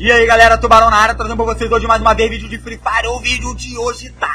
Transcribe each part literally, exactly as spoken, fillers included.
E aí galera, Tubarão na área, trazendo pra vocês hoje mais uma vez vídeo de Free Fire. O vídeo de hoje tá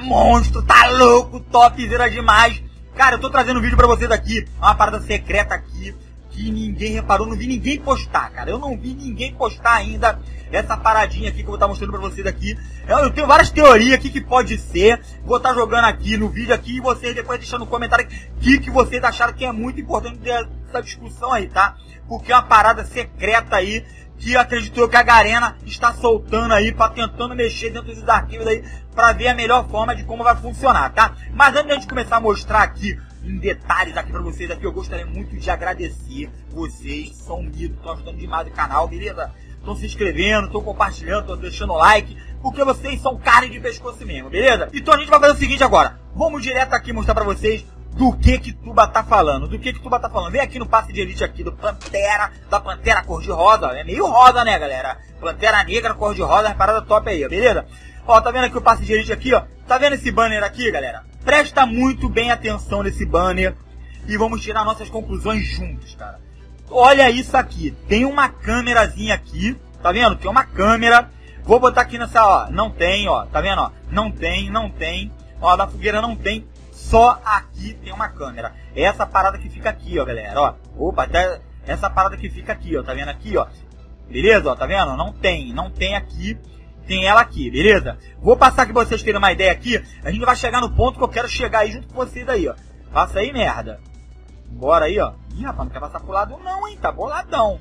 monstro, tá louco, topzera demais. Cara, eu tô trazendo um vídeo pra vocês aqui, uma parada secreta aqui, que ninguém reparou, não vi ninguém postar, cara. Eu não vi ninguém postar ainda essa paradinha aqui que eu vou estar mostrando pra vocês aqui. Eu, eu tenho várias teorias aqui que pode ser. Vou estar jogando aqui no vídeo aqui e vocês depois deixando no comentário o que, que vocês acharam, que é muito importante dessa discussão aí, tá? Porque é uma parada secreta aí, que acreditou que a Garena está soltando aí, pra tentando mexer dentro dos arquivos aí, pra ver a melhor forma de como vai funcionar, tá? Mas antes de a gente começar a mostrar aqui em detalhes aqui pra vocês aqui, eu gostaria muito de agradecer vocês, são unidos, estão ajudando demais o canal, beleza? Estão se inscrevendo, estão compartilhando, estão deixando o like, porque vocês são carne de pescoço mesmo, beleza? Então a gente vai fazer o seguinte agora, vamos direto aqui mostrar pra vocês do que que Tuba tá falando, do que que Tuba tá falando. Vem aqui no passe de elite aqui do Pantera, da Pantera cor de rosa, é meio rosa, né, galera? Pantera negra, cor de rosa, parada top aí, ó, beleza? Ó, tá vendo aqui o passe de elite aqui, ó, tá vendo esse banner aqui, galera? Presta muito bem atenção nesse banner e vamos tirar nossas conclusões juntos, cara. Olha isso aqui, tem uma câmerazinha aqui, tá vendo? Tem uma câmera, vou botar aqui nessa, ó, não tem, ó, tá vendo, ó, não tem, não tem, ó, da fogueira não tem. Só aqui tem uma câmera. Essa parada que fica aqui, ó, galera, ó. Opa, até essa parada que fica aqui, ó. Tá vendo aqui, ó. Beleza, ó, tá vendo? Não tem, não tem aqui. Tem ela aqui, beleza? Vou passar aqui pra vocês terem uma ideia aqui. A gente vai chegar no ponto que eu quero chegar aí junto com vocês aí, ó. Passa aí, merda. Bora aí, ó. Ih, rapaz, não quer passar pro lado não, hein? Tá boladão.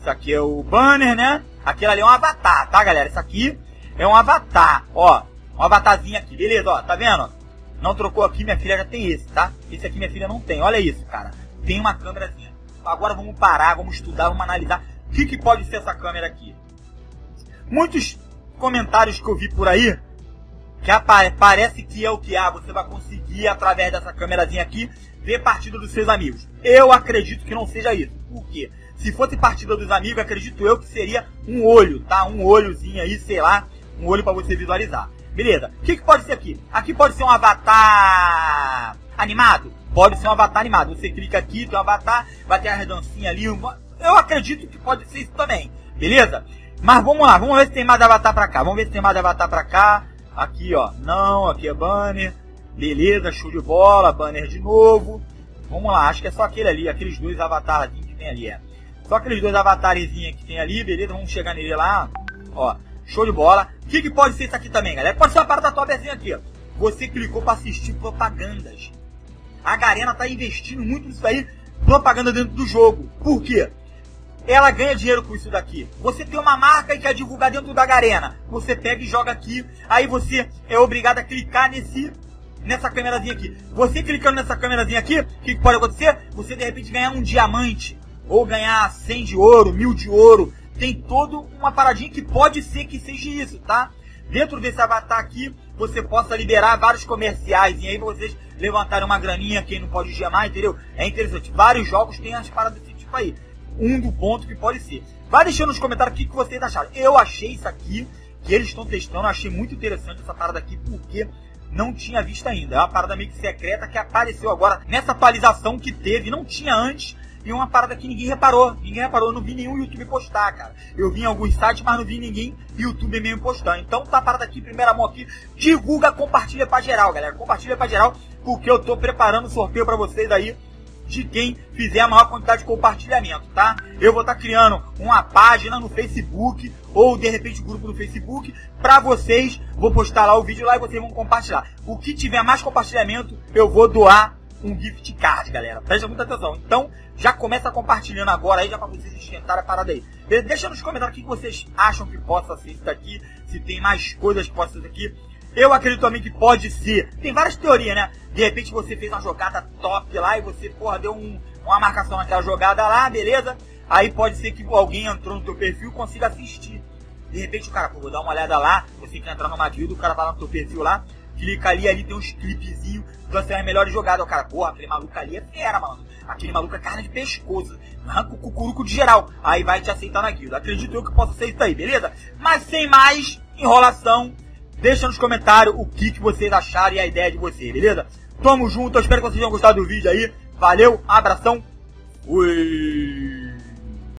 Isso aqui é o banner, né? Aquilo ali é um avatar, tá, galera? Isso aqui é um avatar, ó. Um avatarzinho aqui, beleza, ó. Tá vendo? Não trocou aqui, minha filha já tem esse, tá? Esse aqui minha filha não tem, olha isso, cara. Tem uma câmerazinha. Agora vamos parar, vamos estudar, vamos analisar o que, que pode ser essa câmera aqui. Muitos comentários que eu vi por aí, que apare parece que é o que há, você vai conseguir, através dessa câmerazinha aqui, ver partida dos seus amigos. Eu acredito que não seja isso. Por quê? Se fosse partida dos amigos, acredito eu que seria um olho, tá? Um olhozinho aí, sei lá, um olho pra você visualizar. Beleza, o que, que pode ser aqui? Aqui pode ser um avatar animado? Pode ser um avatar animado. Você clica aqui, tem um avatar, vai ter a dancinha ali. Uma... Eu acredito que pode ser isso também. Beleza? Mas vamos lá, vamos ver se tem mais avatar pra cá. Vamos ver se tem mais avatar pra cá. Aqui, ó. Não, aqui é banner. Beleza, show de bola. Banner de novo. Vamos lá, acho que é só aquele ali, aqueles dois avatarzinhos que tem ali. É. Só aqueles dois avatarezinhos que tem ali, beleza? Vamos chegar nele lá. Ó. Show de bola. O que, que pode ser isso aqui também, galera? Pode ser uma parada topzinha aqui, ó. Você clicou pra assistir propagandas. A Garena tá investindo muito nisso aí, propaganda dentro do jogo. Por quê? Ela ganha dinheiro com isso daqui. Você tem uma marca e quer divulgar dentro da Garena. Você pega e joga aqui. Aí você é obrigado a clicar nesse, nessa câmerazinha aqui. Você clicando nessa câmerazinha aqui, o que, que pode acontecer? Você de repente ganhar um diamante. Ou ganhar cem de ouro, mil de ouro. Tem toda uma paradinha que pode ser que seja isso, tá? Dentro desse avatar aqui, você possa liberar vários comerciais. E aí vocês levantarem uma graninha, quem não pode gemar, entendeu? É interessante. Vários jogos tem as paradas desse tipo aí. Um do ponto que pode ser. Vai deixando nos comentários o que, que vocês acharam. Eu achei isso aqui, que eles estão testando. Eu achei muito interessante essa parada aqui, porque não tinha visto ainda. É uma parada meio que secreta que apareceu agora nessa atualização que teve. Não tinha antes. E uma parada que ninguém reparou, ninguém reparou, eu não vi nenhum YouTube postar, cara. Eu vi em alguns sites, mas não vi ninguém YouTube mesmo postar. Então tá a parada aqui, primeira mão aqui, divulga, compartilha pra geral, galera. Compartilha pra geral, porque eu tô preparando um sorteio pra vocês aí, de quem fizer a maior quantidade de compartilhamento, tá? Eu vou estar tá criando uma página no Facebook, ou de repente um grupo no Facebook, pra vocês, vou postar lá o vídeo lá e vocês vão compartilhar. O que tiver mais compartilhamento, eu vou doar um gift card, galera. Presta muita atenção. Então, já começa compartilhando agora aí, já pra vocês esquentarem a parada aí. Deixa nos comentários o que vocês acham que possa ser isso daqui, se tem mais coisas que possa ser daqui. Eu acredito também que pode ser. Tem várias teorias, né? De repente você fez uma jogada top lá e você, porra, deu um, uma marcação naquela jogada lá, beleza? Aí pode ser que alguém entrou no teu perfil e consiga assistir. De repente o cara, pô, vou dar uma olhada lá, você que entrar numa guilda, o cara vai lá no teu perfil lá, clica ali, ali tem uns clipezinhos, então são as melhores jogadas. O cara, porra, aquele maluco ali é fera, mano. Aquele maluco é carne de pescoço. Arranca o cucuruco de geral. Aí vai te aceitar na guilda. Acredito eu que possa ser isso aí, beleza? Mas sem mais enrolação, deixa nos comentários o que, que vocês acharam e a ideia de vocês, beleza? Tamo junto, eu espero que vocês tenham gostado do vídeo aí. Valeu, abração. Fui!